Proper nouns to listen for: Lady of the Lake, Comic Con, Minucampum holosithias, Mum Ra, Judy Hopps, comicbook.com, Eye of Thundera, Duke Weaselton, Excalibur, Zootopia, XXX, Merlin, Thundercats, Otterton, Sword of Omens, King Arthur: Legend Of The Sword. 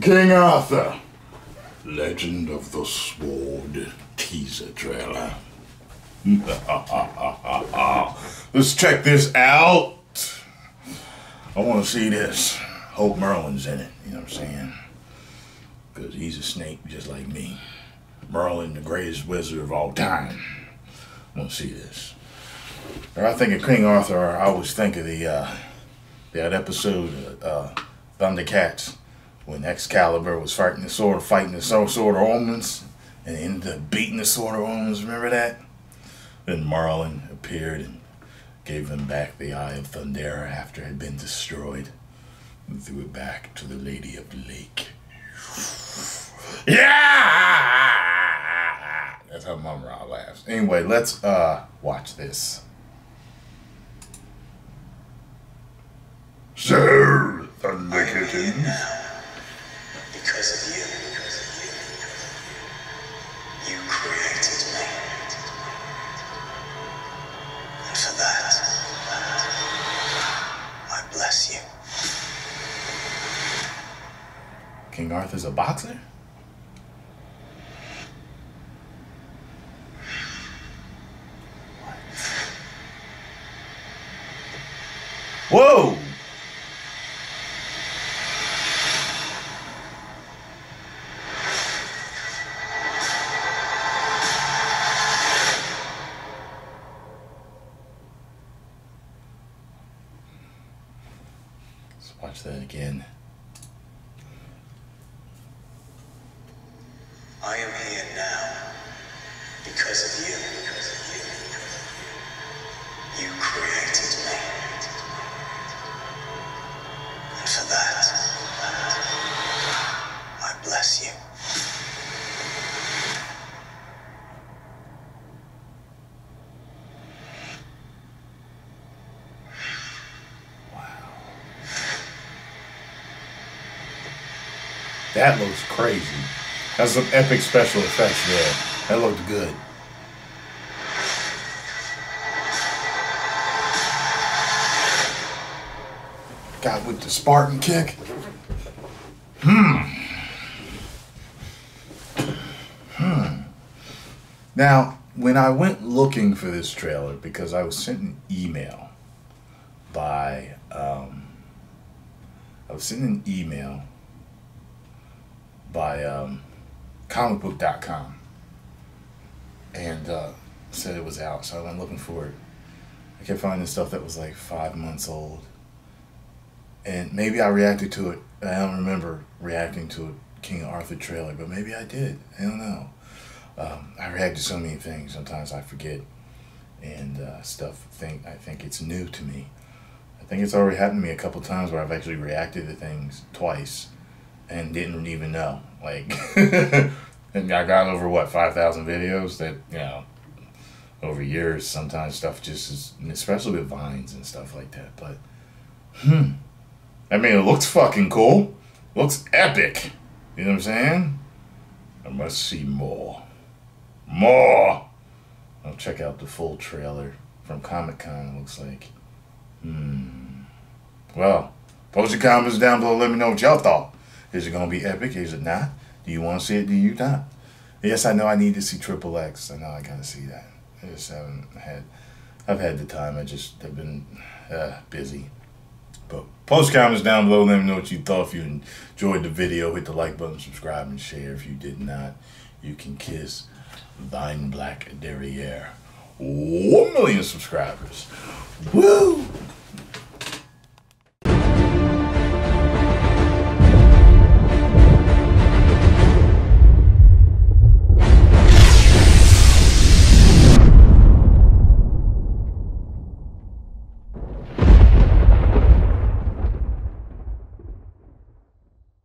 King Arthur, Legend of the Sword teaser trailer. Let's check this out. I want to see this. Hope Merlin's in it, you know what I'm saying? Because he's a snake just like me. Merlin, the greatest wizard of all time. I want to see this. When I think of King Arthur, I always think of the that episode of Thundercats, when Excalibur was fighting the Sword of Omens and ended up beating the Sword of Omens, remember that? Then Merlin appeared and gave them back the Eye of Thundera after it had been destroyed and threw it back to the Lady of the Lake. Yeah! That's how Mum Ra laughs. Anyway, let's watch this. So, Thundercats. Because of you. You created me. And for that, I bless you. King Arthur's a boxer? What? Whoa! Watch that again. I am here now because of you. You created me. And for that, I bless you. That looks crazy. That's some epic special effects there. That looked good. Got with the Spartan kick. Now, when I went looking for this trailer, because I was sent an email by, comicbook.com and said it was out, so I went looking for it. I kept finding stuff that was like 5 months old, and maybe I reacted to it. I don't remember reacting to a King Arthur trailer, but maybe I did. I don't know. I react to so many things. Sometimes I forget, and I think it's new to me. I think it's already happened to me a couple times where I've actually reacted to things twice and didn't even know, like, and I got over, what, 5,000 videos that, you know, over years, sometimes stuff just is, especially with vines and stuff like that, but, I mean, it looks fucking cool, looks epic, you know what I'm saying? I must see more, I'll check out the full trailer from Comic Con, it looks like. Well, post your comments down below, let me know what y'all thought. Is it going to be epic? Is it not? Do you want to see it? Do you not? Yes, I know I need to see XXX. I know I got to see that. I just haven't had... I've had the time. I just have been busy. But post comments down below. Let me know what you thought. If you enjoyed the video, hit the like button, subscribe, and share. If you did not, you can kiss thine black derriere. 1 million subscribers. Woo!